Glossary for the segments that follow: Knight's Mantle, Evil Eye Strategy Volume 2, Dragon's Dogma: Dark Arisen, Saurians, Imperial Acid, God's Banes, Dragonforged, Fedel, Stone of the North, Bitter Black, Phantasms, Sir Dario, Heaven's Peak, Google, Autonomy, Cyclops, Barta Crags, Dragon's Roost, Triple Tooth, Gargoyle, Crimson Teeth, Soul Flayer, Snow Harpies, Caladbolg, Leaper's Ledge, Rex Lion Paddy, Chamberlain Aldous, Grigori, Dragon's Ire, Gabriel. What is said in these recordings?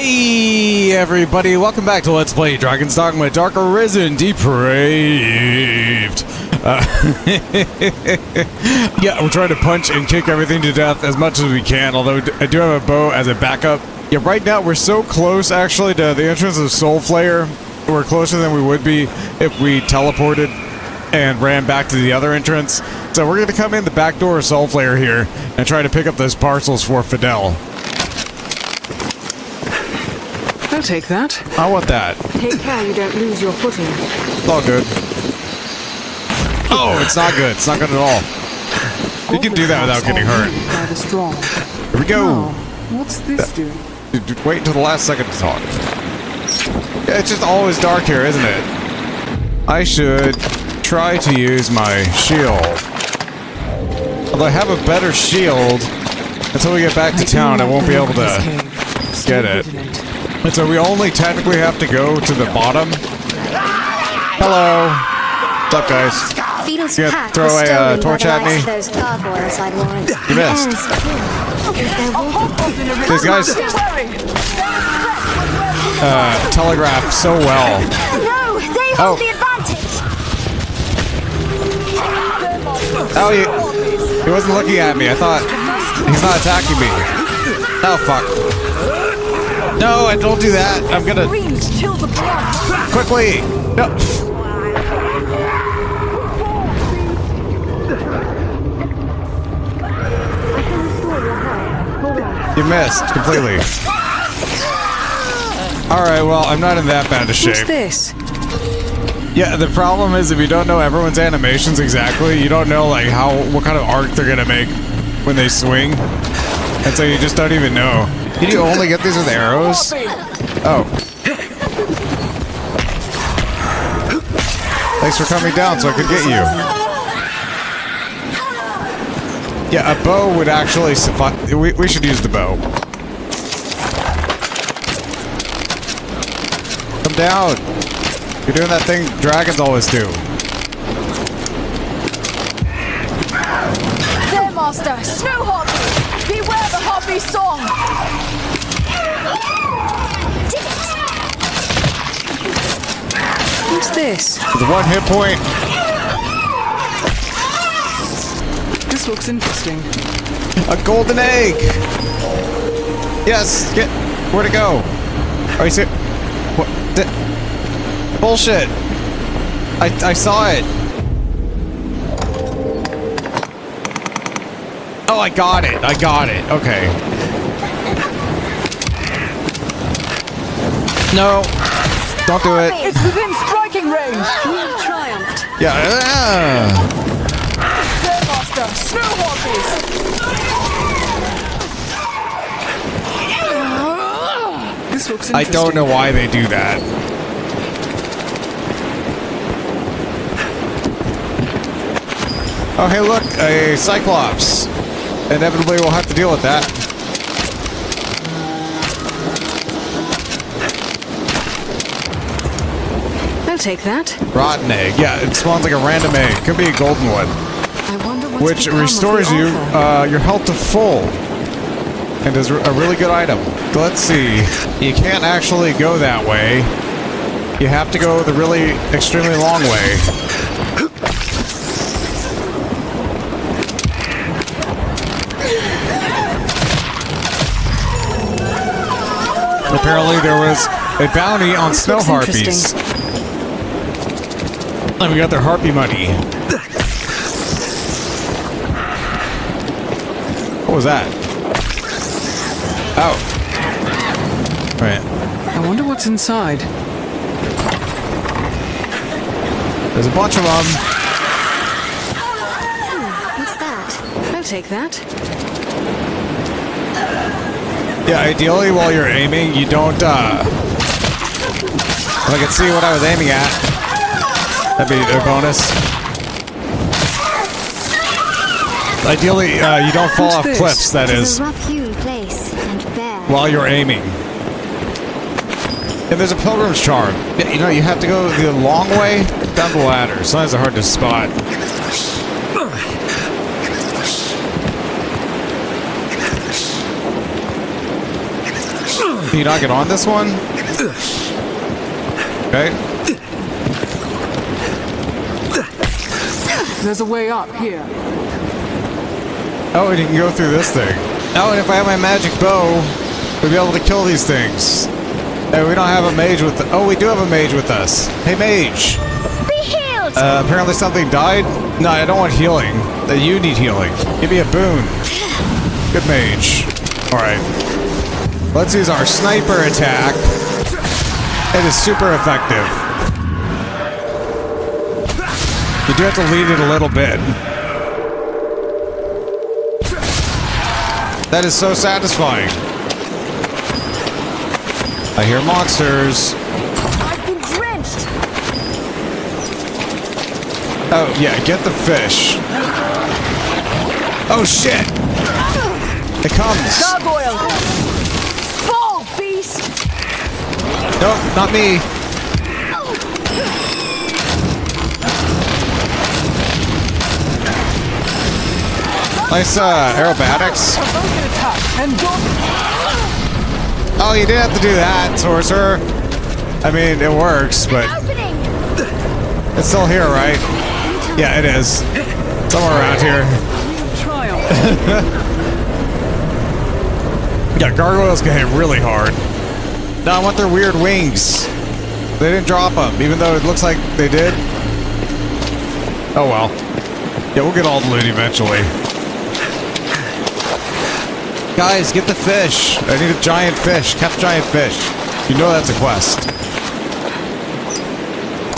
Hey everybody, welcome back to Let's Play Dragon's Dogma: Dark Arisen Depraved. Yeah, we're trying to punch and kick everything to death as much as we can, although I do have a bow as a backup. Yeah, right now we're so close actually to the entrance of Soul Flayer. We're closer than we would be if we teleported and ran back to the other entrance. So we're going to come in the back door of Soul Flayer here and try to pick up those parcels for Fedel. I'll take that. I want that. Take care you don't lose your footing. It's all good. Oh, it's not good. It's not good at all. You can do that without getting hurt. Here we go. What's this doing? Wait until the last second to talk. Yeah, it's just always dark here, isn't it? I should try to use my shield. Although I have a better shield, until we get back to town, I won't be able to get it. And so we only technically have to go to the bottom. Hello. What's up, guys? You gonna throw a torch at me? You missed. These guys telegraph so well. No, they hold the advantage. Oh, he wasn't looking at me. I thought he's not attacking me. Oh fuck! No, I don't do that. I'm gonna quickly. No. You missed completely. Alright, well, I'm not in that bad of shape. What's this? Yeah, the problem is if you don't know everyone's animations exactly, you don't know like what kind of arc they're gonna make when they swing. And so you just don't even know. Did you only get these with arrows? Oh. Thanks for coming down so I could get you. Yeah, a bow would actually suffice. We should use the bow. Come down. You're doing that thing dragons always do. There, master. Snow hobby. Beware the hobby song. What's this? With one hit point. Looks interesting. A golden egg. Yes. Get. Where to go? Are you serious? What? Bullshit. I saw it. Oh, I got it. I got it. Okay. No. Don't do it. It's within striking range. We have triumphed. Yeah. This looks I don't know why they do that. Oh, hey, look, a Cyclops. Inevitably, we'll have to deal with that. I'll take that. Rotten egg. Yeah, it spawns like a random egg. Could be a golden one. Which restores you your health to full, and is a really good item. Let's see. You can't actually go that way. You have to go the really extremely long way. Apparently, there was a bounty on snow harpies, and we got their harpy money. What was that? Oh. Right. I wonder what's inside. There's a bunch of them. Oh, what's that? I'll take that. Yeah, ideally while you're aiming, you don't, If I could see what I was aiming at, that'd be a bonus. Ideally, you don't fall off cliffs, that is. While you're aiming. And there's a pilgrim's charm. You know, you have to go the long way down the ladder. Sometimes they're hard to spot. Can you not get on this one? Okay. There's a way up here. Oh, and you can go through this thing. Oh, and if I have my magic bow, we'll be able to kill these things. Hey, we don't have a mage with us. Oh, we do have a mage with us. Hey, mage. Be healed. Apparently something died. No, I don't want healing. You need healing. Give me a boon. Good mage. All right. Let's use our sniper attack. It is super effective. You do have to lead it a little bit. That is so satisfying. I hear monsters. I've been drenched. Oh yeah, get the fish. Oh shit! It comes. Gargoyle. Fall, beast. Nope, not me. Nice aerobatics. Oh, you didn't have to do that, sorcerer. I mean, it works, but it's still here, right? Yeah, it is. Somewhere around here. Yeah, gargoyles can hit really hard. No, I want their weird wings. They didn't drop them, even though it looks like they did. Oh well. Yeah, we'll get all the loot eventually. Guys, get the fish. I need a giant fish. Catch giant fish. You know that's a quest.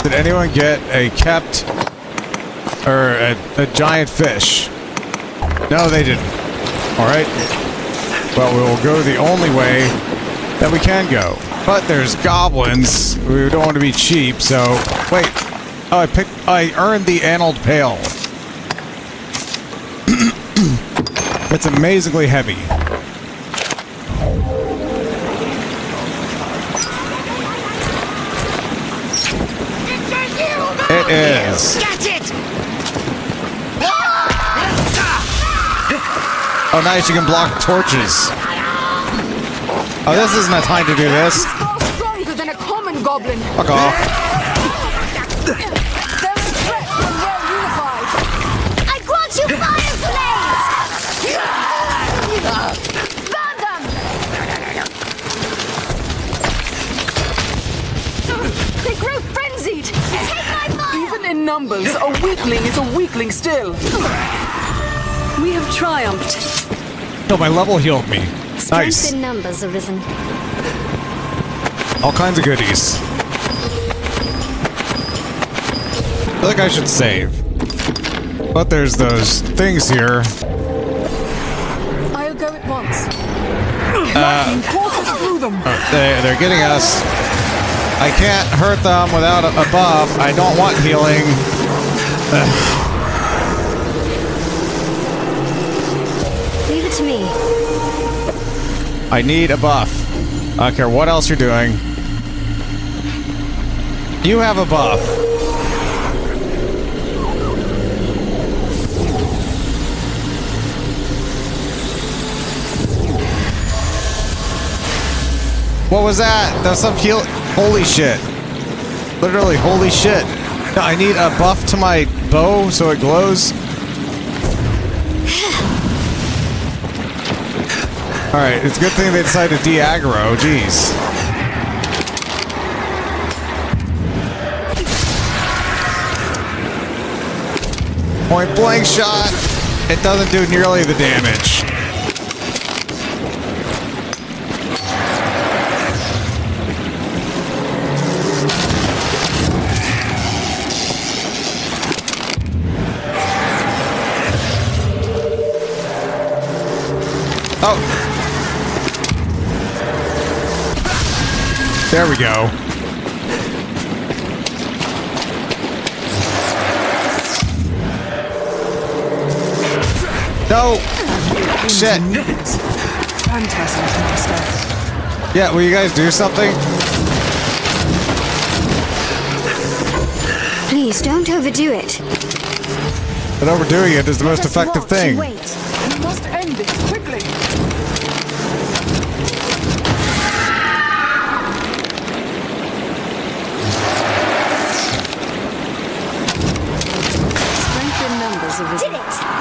Did anyone get a kept or a giant fish? No, they didn't. Alright. Well, we will go the only way that we can go. But there's goblins. We don't want to be cheap, so wait. Oh, I earned the Annulled Pail. It's amazingly heavy. It is. Get it. Oh, nice! You can block torches. Oh, this isn't a time to do this. Stronger than a common goblin. Fuck off. I grant you fire blades. Burn them. They grow frenzied. Take my fire. Even in numbers, a weakling is a weakling still. We have triumphed. No, my level healed me. Strength nice. In numbers arisen. All kinds of goodies. I think I should save. But there's those things here. I'll go at once. They're getting us. I can't hurt them without a buff. I don't want healing. Me. I need a buff. I don't care what else you're doing. You have a buff. What was that? That was some heal. Holy shit. Literally, holy shit. No, I need a buff to my bow so it glows. Alright, it's a good thing they decided to de-aggro, jeez. Point blank shot! It doesn't do nearly the damage. Oh! There we go. No! Shit. Yeah, will you guys do something? Please don't overdo it. But overdoing it is the most effective thing. Wait. We must end this quickly.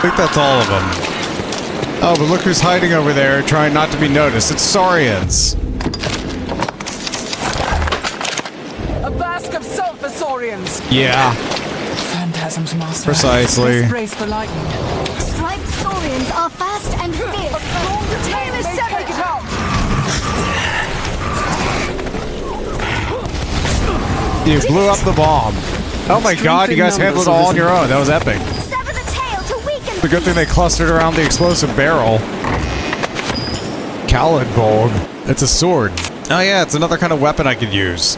I think that's all of them. Oh, but look who's hiding over there, trying not to be noticed. It's Saurians. A bask of soul for Saurians. Yeah. Phantasm's master. Precisely. Brace for lightning. Striped Saurians are fast and fierce. The team is severed out. You blew up the bomb. Oh my god, you guys handled it all on your own. That was epic. The good thing they clustered around the explosive barrel. Caladbolg. It's a sword. Oh yeah, it's another kind of weapon I could use.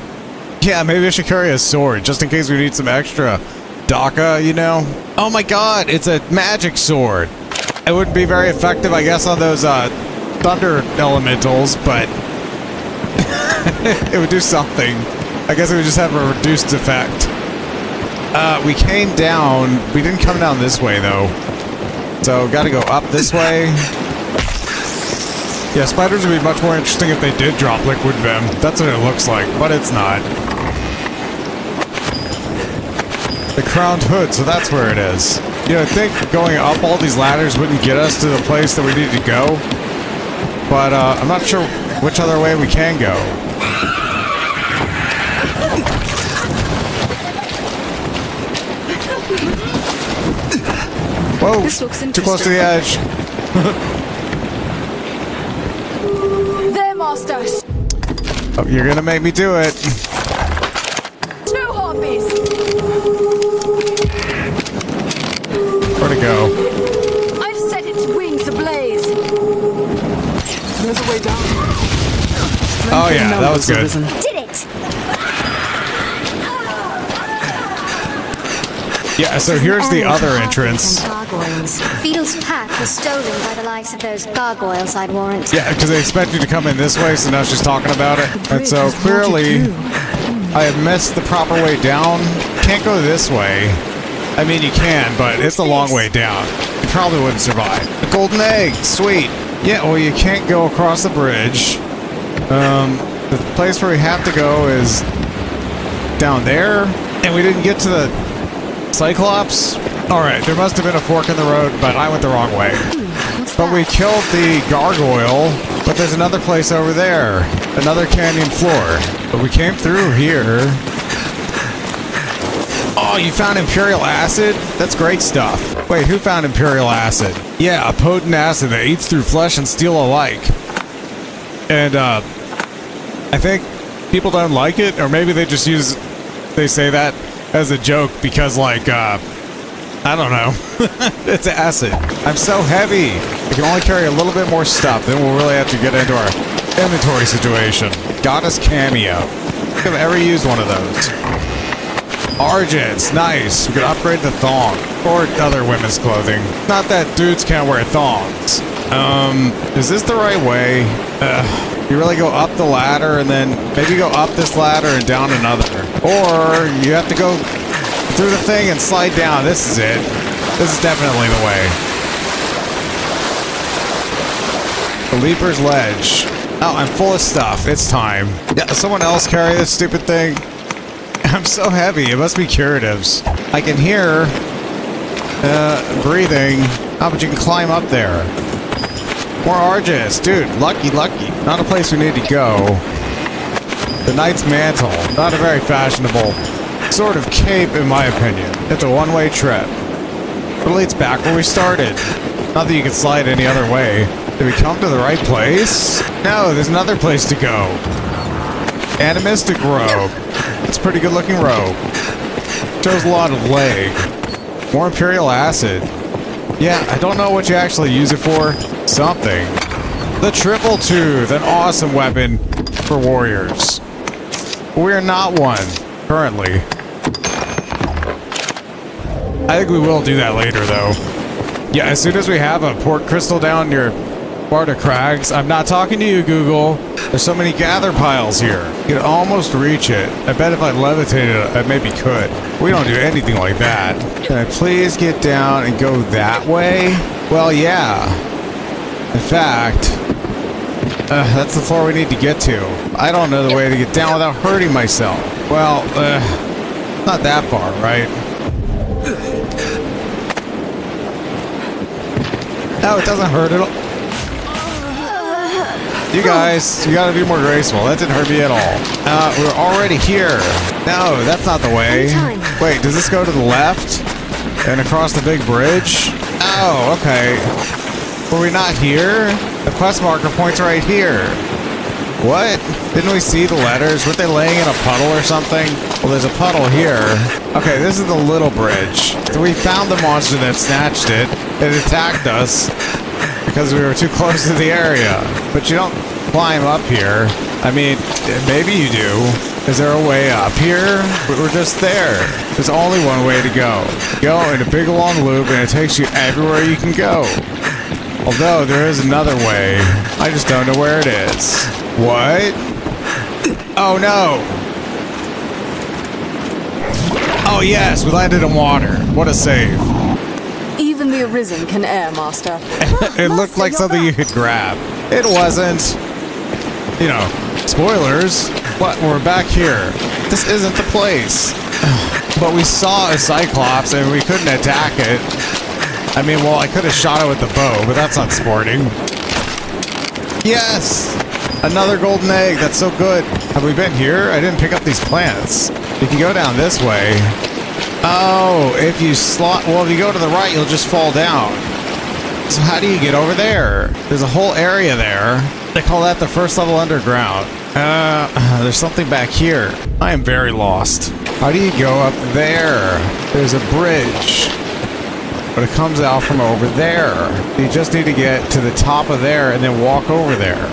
Yeah, maybe I should carry a sword, just in case we need some extra DACA, you know? Oh my god, it's a magic sword. It wouldn't be very effective, I guess, on those thunder elementals, but it would do something. I guess it would just have a reduced effect. We came down. We didn't come down this way, though. So, gotta go up this way. Yeah, spiders would be much more interesting if they did drop liquid venom. That's what it looks like, but it's not. The crowned hood, so that's where it is. You know, I think going up all these ladders wouldn't get us to the place that we need to go. But, I'm not sure which other way we can go. Whoa, too close to the edge. There, masters. Oh, you're gonna make me do it. No hobbies. Where to go? I've set its wings ablaze. There's a way down. Oh yeah, that was good. Did it. Yeah, so here's the other entrance. Fedel's pack was stolen by the likes of those gargoyles, I'd warrant. Yeah, because they expect you to come in this way, so now she's talking about it. And so clearly, I have missed the proper way down. Can't go this way. I mean, you can, but it's a long way down. You probably wouldn't survive. The golden egg, sweet. Yeah, well, you can't go across the bridge. The place where we have to go is down there, and we didn't get to the Cyclops. Alright, there must have been a fork in the road, but I went the wrong way. But we killed the gargoyle, but there's another place over there. Another canyon floor. But we came through here. Oh, you found Imperial Acid? That's great stuff. Wait, who found Imperial Acid? Yeah, a potent acid that eats through flesh and steel alike. And, I think people don't like it, or maybe they just use... They say that as a joke because, like, I don't know. It's acid. I'm so heavy. I can only carry a little bit more stuff. Then we'll really have to get into our inventory situation. Goddess Cameo. I think I've ever used one of those. Argents. Nice. We can upgrade the thong. Or other women's clothing. Not that dudes can't wear thongs. Is this the right way? You really go up the ladder and then maybe go up this ladder and down another. Or you have to go... through the thing and slide down. This is it. This is definitely the way. The Leaper's Ledge. Oh, I'm full of stuff. It's time. Yeah, someone else carry this stupid thing. I'm so heavy. It must be curatives. I can hear breathing. Oh, but you can climb up there. More Argus. Dude, lucky, lucky. Not a place we need to go. The Knight's Mantle. Not a very fashionable... sort of cape, in my opinion. It's a one-way trip. It leads back where we started. Not that you can slide any other way. Did we come to the right place? No, there's another place to go. Animistic robe. It's a pretty good-looking robe. Shows a lot of leg. More Imperial Acid. Yeah, I don't know what you actually use it for. Something. The Triple Tooth, an awesome weapon for warriors. We're not one, currently. I think we will do that later, though. Yeah, as soon as we have a port crystal down near Barta Crags. I'm not talking to you, Google. There's so many gather piles here. You could almost reach it. I bet if I levitated, I maybe could. We don't do anything like that. Can I please get down and go that way? Well, yeah. In fact, that's the floor we need to get to. I don't know the way to get down without hurting myself. Well, not that far, right? No, it doesn't hurt at all. You guys, you gotta be more graceful. That didn't hurt me at all. We're already here. No, that's not the way. Wait, does this go to the left? And across the big bridge? Oh, okay. Were we not here? The quest marker points right here. What? Didn't we see the letters? Weren't they laying in a puddle or something? Well, there's a puddle here. Okay, this is the little bridge. We found the monster that snatched it. It attacked us because we were too close to the area. But you don't climb up here. I mean, maybe you do. Is there a way up here? We're just there. There's only one way to go. You go in a big long loop and it takes you everywhere you can go. Although, there is another way. I just don't know where it is. What? Oh, no! Oh, yes! We landed in water. What a save. Even the Arisen can air, Master. It looked like something you could grab. It wasn't. You know, spoilers. But we're back here. This isn't the place. But we saw a Cyclops and we couldn't attack it. I mean, well, I could have shot it with the bow, but that's not sporting. Yes! Another golden egg. That's so good. Have we been here? I didn't pick up these plants. You can go down this way. Oh, if you slot... Well, if you go to the right, you'll just fall down. So how do you get over there? There's a whole area there. They call that the first level underground. There's something back here. I am very lost. How do you go up there? There's a bridge. But it comes out from over there. You just need to get to the top of there and then walk over there.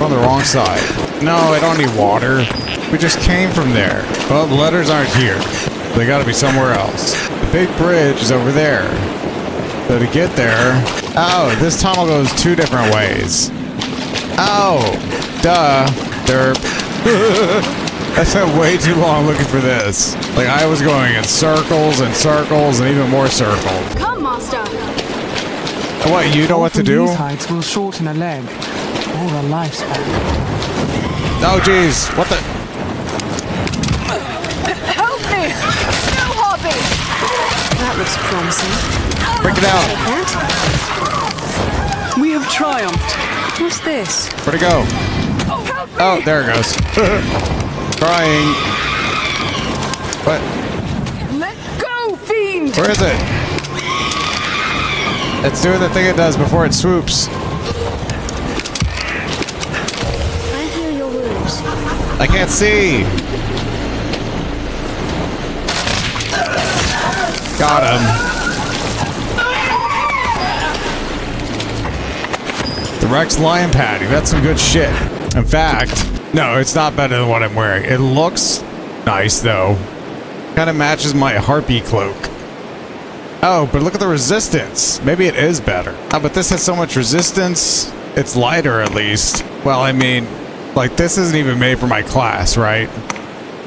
On the wrong side. No, I don't need water. We just came from there. Well, the letters aren't here. They gotta be somewhere else. The big bridge is over there. So to get there... Oh, this tunnel goes two different ways. Oh! Duh. Derp. I spent way too long looking for this. Like, I was going in circles and circles and even more circles. Come, Master. And what, you know what to do? These heights will shorten a leg or a lifespan. Oh, jeez. What the? Help me! No hobby! That looks promising. Break it out. We have triumphed. What's this? Where'd it go? Oh, there it goes. Crying. What? Let go, fiend! Where is it? It's doing the thing it does before it swoops. I hear your wounds. I can't see. Got him. The Rex Lion Paddy. That's some good shit. In fact. No, it's not better than what I'm wearing. It looks nice, though. Kind of matches my harpy cloak. Oh, but look at the resistance. Maybe it is better. Oh, but this has so much resistance. It's lighter, at least. Well, I mean, like, this isn't even made for my class, right?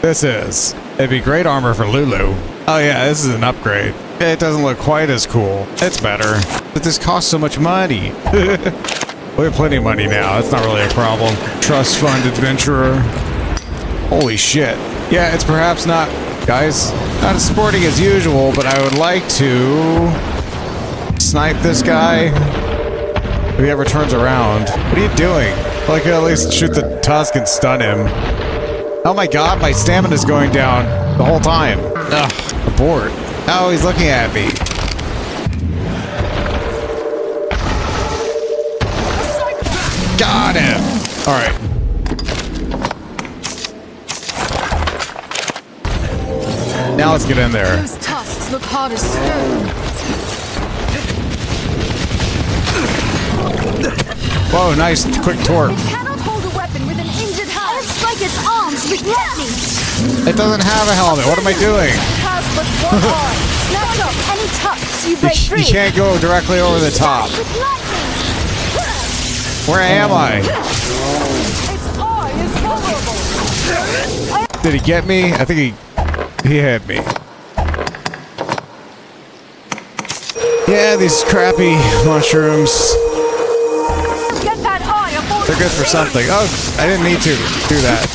This is. It'd be great armor for Lulu. Oh, yeah, this is an upgrade. It doesn't look quite as cool. It's better. But this costs so much money. We have plenty of money now. That's not really a problem. Trust fund adventurer. Holy shit. Yeah, it's perhaps not, guys, not as sporting as usual, but I would like to snipe this guy if he ever turns around. What are you doing? Well, I could at least shoot the tusk and stun him. Oh my god, my stamina's going down the whole time. Ugh, abort. Oh, he's looking at me. Got him! Alright. Now let's get in there. Those tusks look hard as stone. Whoa, nice quick torque. It cannot hold a weapon with an injured hand. Strike its arms with lightning. It doesn't have a helmet. What am I doing? Snatch off any tusks you break free. You can't go directly over the top. Where am I? Did he get me? I think he had me. Yeah, these crappy mushrooms. They're good for something. Oh, I didn't need to do that.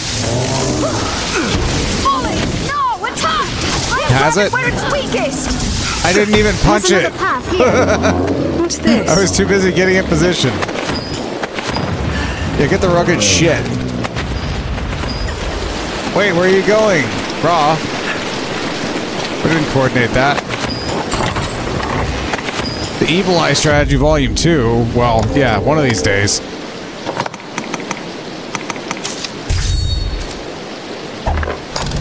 Has it? I didn't even punch it. What's this? I was too busy getting in position. Yeah, get the rugged shit. Wait, where are you going? Raw. We didn't coordinate that. The Evil Eye Strategy Volume 2. Well, yeah, one of these days.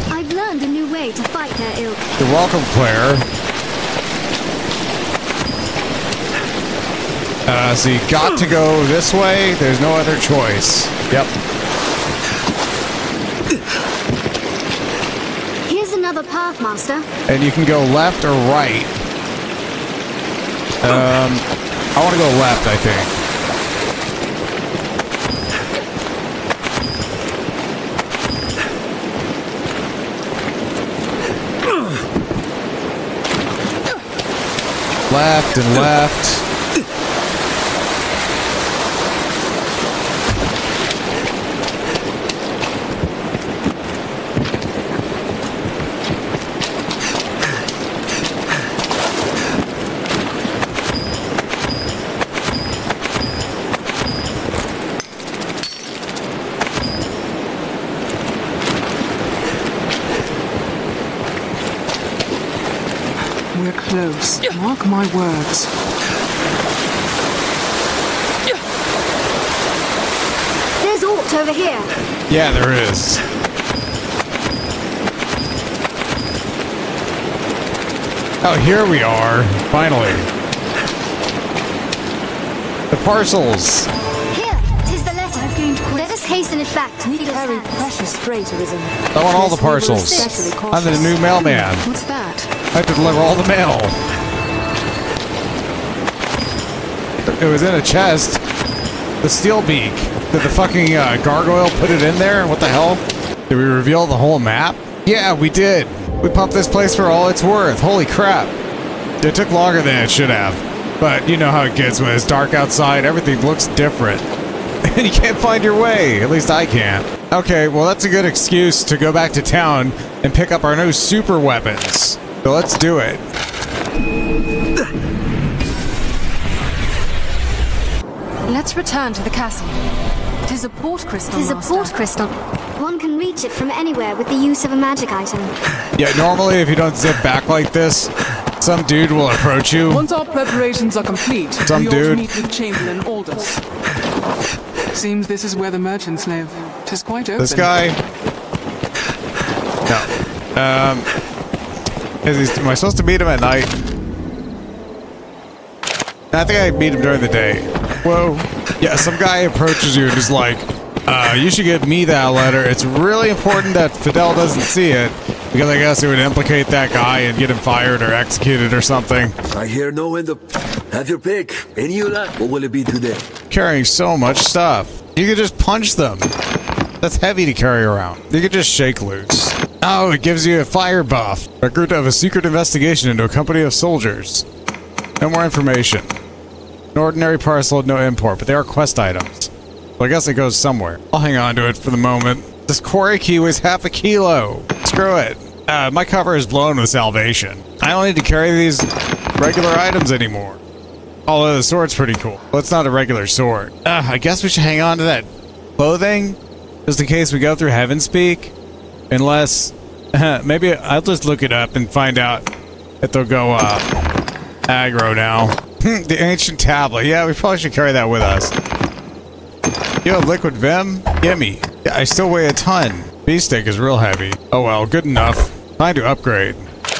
I've learned a new way to fight their ilk. You're welcome, Claire. So you got to go this way. There's no other choice. Yep. Here's another path, Master. And you can go left or right. I want to go left, I think. Left and left. Mark my words. There's Orcs over here. Yeah, there is. Oh, here we are. Finally. The parcels. Here, 'tis the letter. Let us hasten it back to Needle's hands. We carry precious freight, Arisen. I want all the parcels. I'm the new mailman. What's that? I have to deliver all the mail. It was in a chest. The steel beak. Did the fucking gargoyle put it in there? What the hell? Did we reveal the whole map? Yeah, we did. We pumped this place for all it's worth. Holy crap. It took longer than it should have. But you know how it gets when it's dark outside. Everything looks different. And you can't find your way. At least I can't. Okay, well that's a good excuse to go back to town and pick up our new super weapons. So let's do it. Let's return to the castle. Tis a port crystal, Master. Tis a port crystal. One can reach it from anywhere with the use of a magic item. Yeah, normally if you don't zip back like this, some dude will approach you. Once our preparations are complete, some dude. We ought to meet with Chamberlain Aldous. Seems this is where the merchants live. Tis quite open. This guy. No. Am I supposed to meet him at night? I think I meet him during the day. Whoa. Yeah, some guy approaches you and is like, you should give me that letter. It's really important that Fedel doesn't see it, because I guess it would implicate that guy and get him fired or executed or something. I hear no end of... Have your pick. Any you like. What will it be today? Carrying so much stuff. You could just punch them. That's heavy to carry around. You could just shake loose. Oh, it gives you a fire buff. Recruit of a secret investigation into a company of soldiers. No more information. An ordinary parcel, no import, but they are quest items. So I guess it goes somewhere. I'll hang on to it for the moment. This quarry key weighs half a kilo. Screw it. My cover is blown with salvation. I don't need to carry these regular items anymore. Although the sword's pretty cool. Well, it's not a regular sword. I guess we should hang on to that clothing, just in case we go through Heaven's Peak. Unless... maybe I'll just look it up and find out if they'll go aggro now. The ancient tablet. Yeah, we probably should carry that with us. You have liquid vim? Gimme. Yeah, I still weigh a ton. Beast stick is real heavy. Oh well, good enough. Time to upgrade.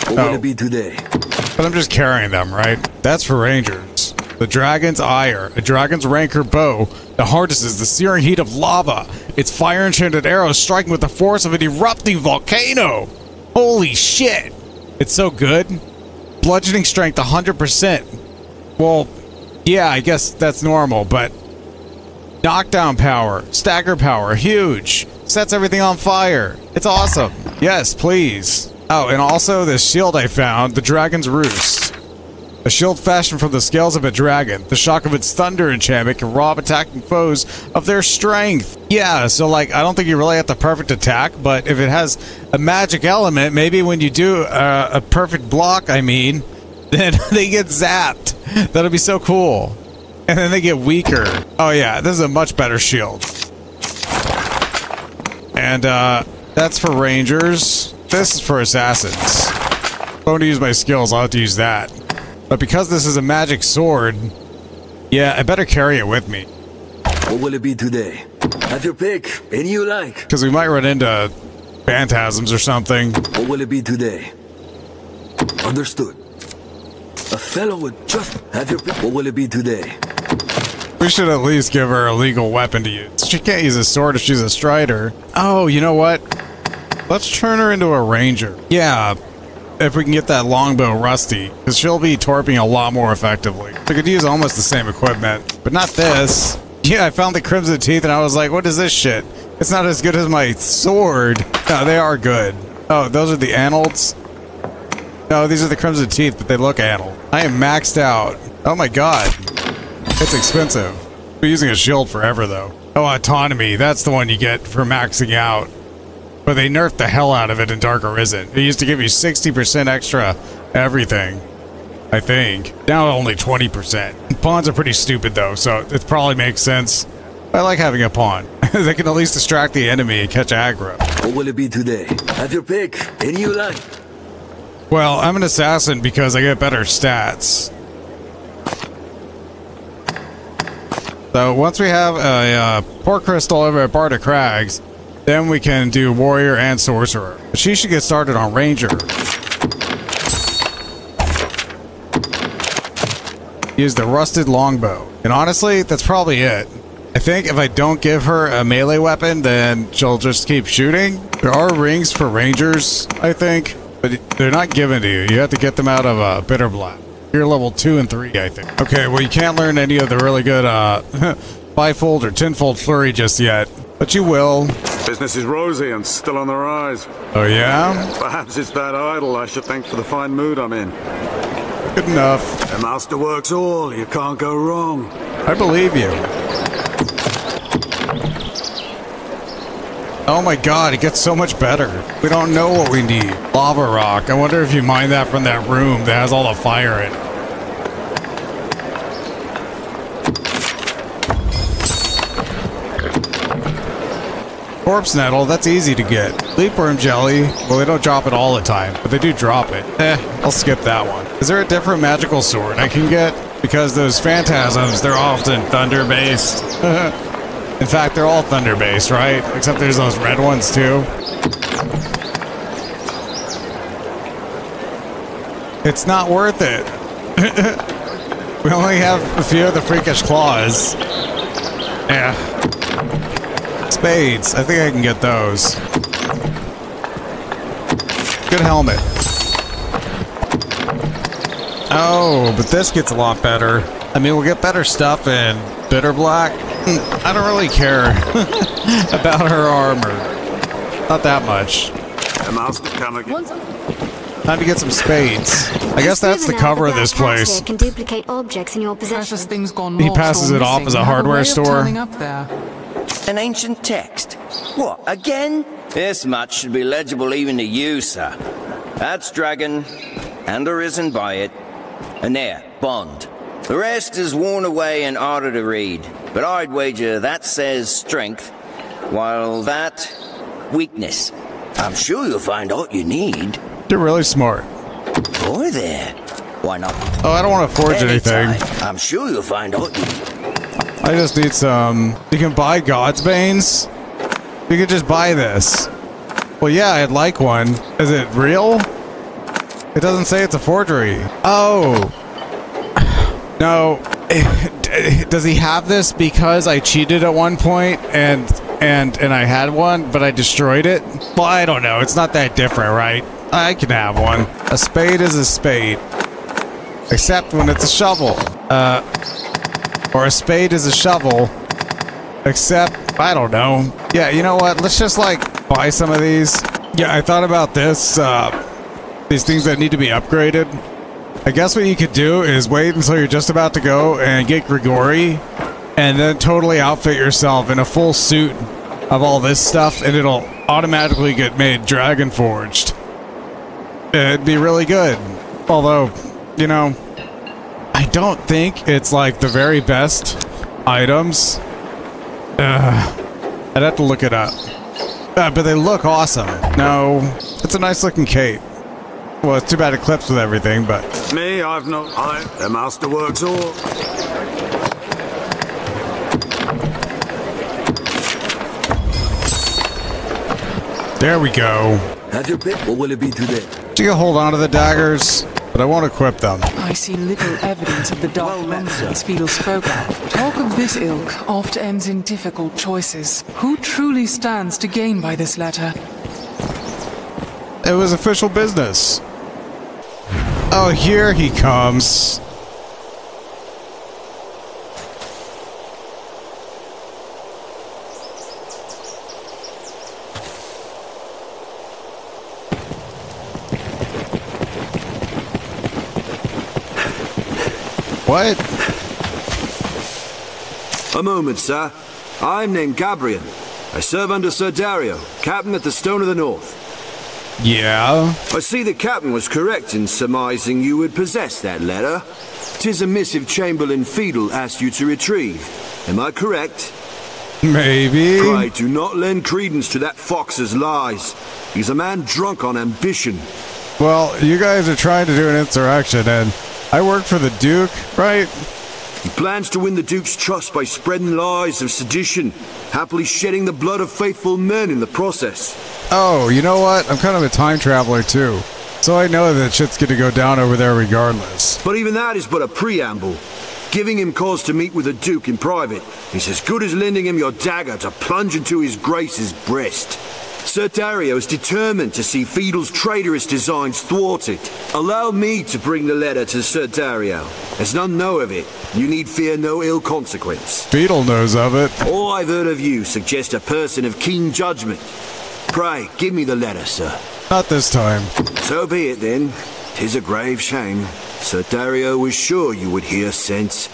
What will it be today? But I'm just carrying them, right? That's for rangers. The Dragon's Ire, a dragon's rancor bow. The hardest is the searing heat of lava. Its fire enchanted arrows striking with the force of an erupting volcano. Holy shit! It's so good. Bludgeoning strength 100%. Well, yeah, I guess that's normal, but knockdown power, stagger power, huge. Sets everything on fire. It's awesome. Yes, please. Oh, and also this shield I found, the Dragon's Roost. A shield fashioned from the scales of a dragon. The shock of its thunder enchantment can rob attacking foes of their strength. Yeah, so like, I don't think you really have the perfect attack, but if it has a magic element, maybe when you do a perfect block, Then they get zapped. That'll be so cool. And then they get weaker. Oh yeah, this is a much better shield. And that's for rangers. This is for assassins. If I want to use my skills, I'll have to use that. But because this is a magic sword, yeah, I better carry it with me. What will it be today? Have your pick, any you like. Because we might run into phantasms or something. What will it be today? Understood. A fellow would just have your pick. What will it be today? We should at least give her a legal weapon to use. She can't use a sword if she's a strider. Oh, you know what? Let's turn her into a ranger. Yeah, if we can get that longbow rusty, because she'll be torping a lot more effectively. I could use almost the same equipment, but not this. Yeah, I found the Crimson Teeth and I was like, what is this shit? It's not as good as my sword. No, they are good. Oh, those are the Annals? No, these are the Crimson Teeth, but they look annal. I am maxed out. Oh my god. It's expensive. I've been using a shield forever, though. Oh, Autonomy. That's the one you get for maxing out. But they nerfed the hell out of it in Dark Arisen. It used to give you 60% extra everything, I think. Now only 20%. Pawns are pretty stupid, though, so it probably makes sense. I like having a pawn. They can at least distract the enemy and catch aggro. What will it be today? Have your pick. Any you like. Well, I'm an assassin because I get better stats. So once we have a Port Crystal over at Barta Crags, then we can do Warrior and Sorcerer. She should get started on Ranger. Use the Rusted Longbow. And honestly, that's probably it. I think if I don't give her a melee weapon, then she'll just keep shooting. There are rings for Rangers, I think. But they're not given to you. You have to get them out of Bitter Black. You're level 2 and 3, I think. Okay, well, you can't learn any of the really good 5-fold or 10-fold flurry just yet. But you will. Business is rosy and still on the rise. Oh, yeah? Perhaps it's that idol I should thank for the fine mood I'm in. Good enough. The master works all. You can't go wrong. I believe you. Oh my god, it gets so much better. We don't know what we need. Lava rock. I wonder if you mine that from that room that has all the fire in it. Corpse nettle, that's easy to get. Leapworm jelly, well they don't drop it all the time, but they do drop it. Eh, I'll skip that one. Is there a different magical sword I can get? Because those phantasms, they're often thunder based. In fact, they're all thunder-based, right? Except there's those red ones, too. It's not worth it. We only have a few of the freakish claws. Yeah. Spades. I think I can get those. Good helmet. Oh, but this gets a lot better. I mean, we'll get better stuff in Bitter Black. I don't really care about her armor. Not that much. Time to get some spades. I guess that's the cover of this place. He passes it off as a hardware store. An ancient text. What, again? This much should be legible even to you, sir. That's Dragon, and Arisen by it. And there, Bond. The rest is worn away and harder to read. But I'd wager that says strength, while that, weakness. I'm sure you'll find all you need. You're really smart. Boy there. Why not? Oh, I don't want to forge anything. I'm sure you'll find all you need. I just need some... You can buy God's Banes? You can just buy this. Well, yeah, I'd like one. Is it real? It doesn't say it's a forgery. Oh. No. Does he have this because I cheated at one point and I had one, but I destroyed it? Well, I don't know. It's not that different, right? I can have one. A spade is a spade. Except when it's a shovel. Or a spade is a shovel. Except, I don't know. Yeah, you know what? Let's just, like, buy some of these. Yeah, I thought about this, these things that need to be upgraded. I guess what you could do is wait until you're just about to go and get Grigori, and then totally outfit yourself in a full suit of all this stuff, and it'll automatically get made Dragonforged. It'd be really good. Although, you know, I don't think it's like the very best items. I'd have to look it up. But they look awesome. No, it's a nice looking cape. Well, it's too bad it clips with everything, but... Me, I've not... the master works all. There we go. Have your pick, what will it be today? You can hold on to the daggers, but I won't equip them. I see little evidence of the dark methods Fedel spoke of. Talk of this ilk oft ends in difficult choices. Who truly stands to gain by this letter? It was official business. Oh, here he comes. What? A moment, sir. I'm named Gabriel. I serve under Sir Dario, captain at the Stone of the North. Yeah? I see the captain was correct in surmising you would possess that letter. 'Tis a missive Chamberlain Fedel asked you to retrieve. Am I correct? Maybe. Pray do not lend credence to that fox's lies. He's a man drunk on ambition. Well, you guys are trying to do an insurrection, and I work for the Duke, right? He plans to win the Duke's trust by spreading lies of sedition, happily shedding the blood of faithful men in the process. Oh, you know what? I'm kind of a time traveler, too. So I know that shit's gonna go down over there regardless. But even that is but a preamble. Giving him cause to meet with the Duke in private is as good as lending him your dagger to plunge into his Grace's breast. Sir Dario is determined to see Fedel's traitorous designs thwarted. Allow me to bring the letter to Sir Dario. As none know of it, you need fear no ill consequence. Fedel knows of it. All I've heard of you suggests a person of keen judgment. Pray, give me the letter, sir. Not this time. So be it, then. 'Tis a grave shame. Sir Dario was sure you would hear sense.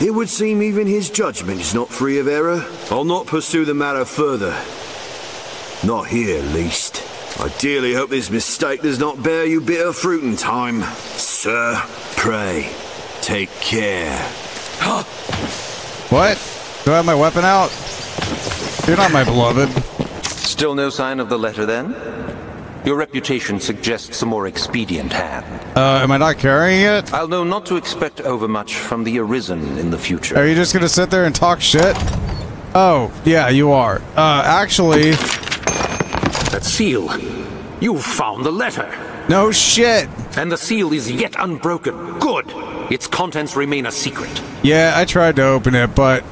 It would seem even his judgment is not free of error. I'll not pursue the matter further. Not here, at least. I dearly hope this mistake does not bear you bitter fruit in time. Sir, pray, take care. What? Do I have my weapon out? You're not my beloved. Still no sign of the letter, then? Your reputation suggests a more expedient hand. Am I not carrying it? I'll know not to expect overmuch from the Arisen in the future. Are you just gonna sit there and talk shit? Oh, yeah, you are. Actually... That seal. You found the letter. No shit. And the seal is yet unbroken. Good. Its contents remain a secret. Yeah, I tried to open it, but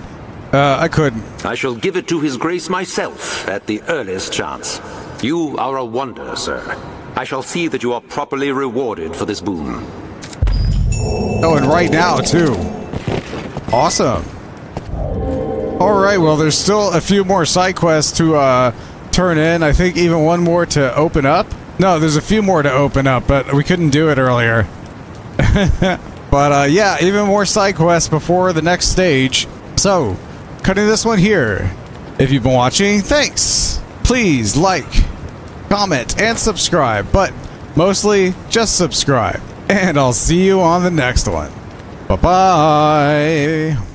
I couldn't. I shall give it to His Grace myself at the earliest chance. You are a wonder, sir. I shall see that you are properly rewarded for this boon. Oh, and right now, too. Awesome. All right, well, there's still a few more side quests to turn in. I think even one more to open up. No, there's a few more to open up, but we couldn't do it earlier. But yeah, even more side quests before the next stage. So, cutting this one here. If you've been watching, thanks. Please like, comment, and subscribe, but mostly just subscribe. And I'll see you on the next one. Bye-bye.